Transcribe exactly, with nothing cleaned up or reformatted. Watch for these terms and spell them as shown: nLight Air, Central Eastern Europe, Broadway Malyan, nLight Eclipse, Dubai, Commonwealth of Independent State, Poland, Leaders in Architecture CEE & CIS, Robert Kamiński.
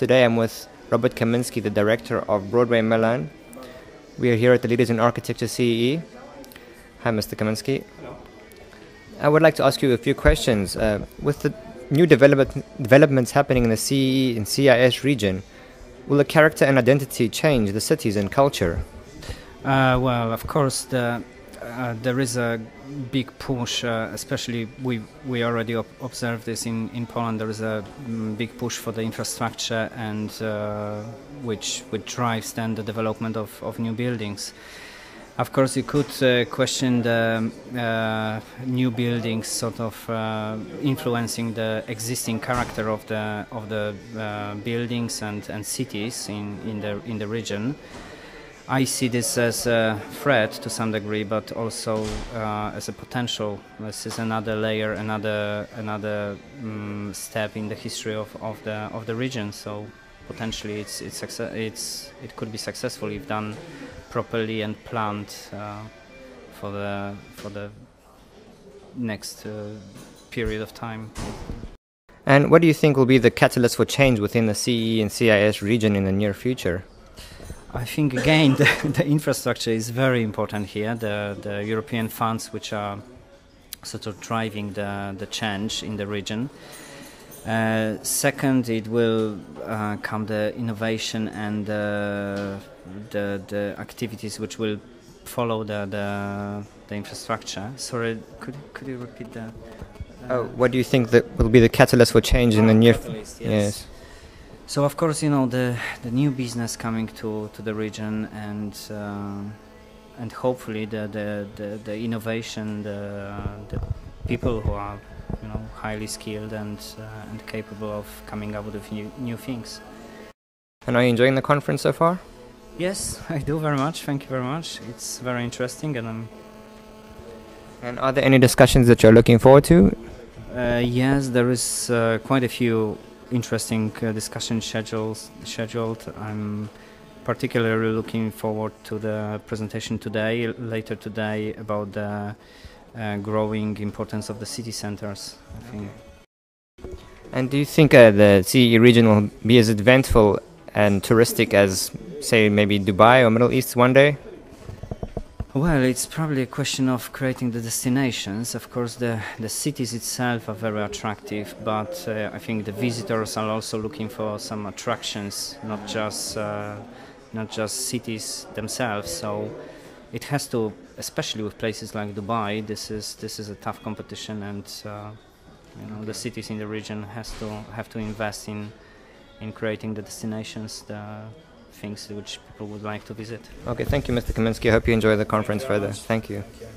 Today I'm with Robert Kamiński, the director of Broadway Malyan. We are here at the Leaders in Architecture C E E. Hi, Mister Kamiński. Hello. I would like to ask you a few questions. Uh, with the new development, developments happening in the C E E and C I S region, will the character and identity change the cities and culture? Uh, well, of course, the, uh, there is a big push, uh, especially we we already ob observe this in, in Poland. There is a mm, big push for the infrastructure, and uh, which, which drives then the development of, of new buildings. Of course, you could uh, question the uh, new buildings sort of uh, influencing the existing character of the of the uh, buildings and, and cities in, in the in the region. I see this as a threat to some degree, but also uh, as a potential. This is another layer, another another um, step in the history of, of the of the region. So potentially, it's it's it's it could be successful if done properly and planned uh, for the for the next uh, period of time. And what do you think will be the catalyst for change within the C E E and C I S region in the near future? I think again the, the infrastructure is very important here. The the European funds, which are sort of driving the the change in the region. Uh, second, it will uh, come the innovation and uh, the the activities which will follow the the, the infrastructure. Sorry, could could you repeat that? Uh, oh, what do you think that will be the catalyst for change in the near future? Yes. yes. So of course, you know, the the new business coming to to the region, and uh, and hopefully the the the, the innovation, the, the people who are, you know, highly skilled and uh, and capable of coming up with new, new things. And are you enjoying the conference so far? Yes, I do very much. Thank you very much. It's very interesting, and I'm. And are there any discussions that you're looking forward to? Uh, yes, there is uh, quite a few interesting uh, discussion schedules scheduled. I'm particularly looking forward to the presentation today, later today, about the. Uh, growing importance of the city centers, I think. Okay. And do you think uh, the C E E region will be as eventful and touristic as, say, maybe Dubai or Middle East one day? Well, it's probably a question of creating the destinations. Of course, the, the cities itself are very attractive, but uh, I think the visitors are also looking for some attractions, not just, uh, not just cities themselves. So it has to, especially with places like Dubai, this is this is a tough competition, and uh, you know, the cities in the region has to have to invest in in creating the destinations, the things which people would like to visit. Okay, thank you, Mister Kamiński. I hope you enjoy the conference further. Thank you.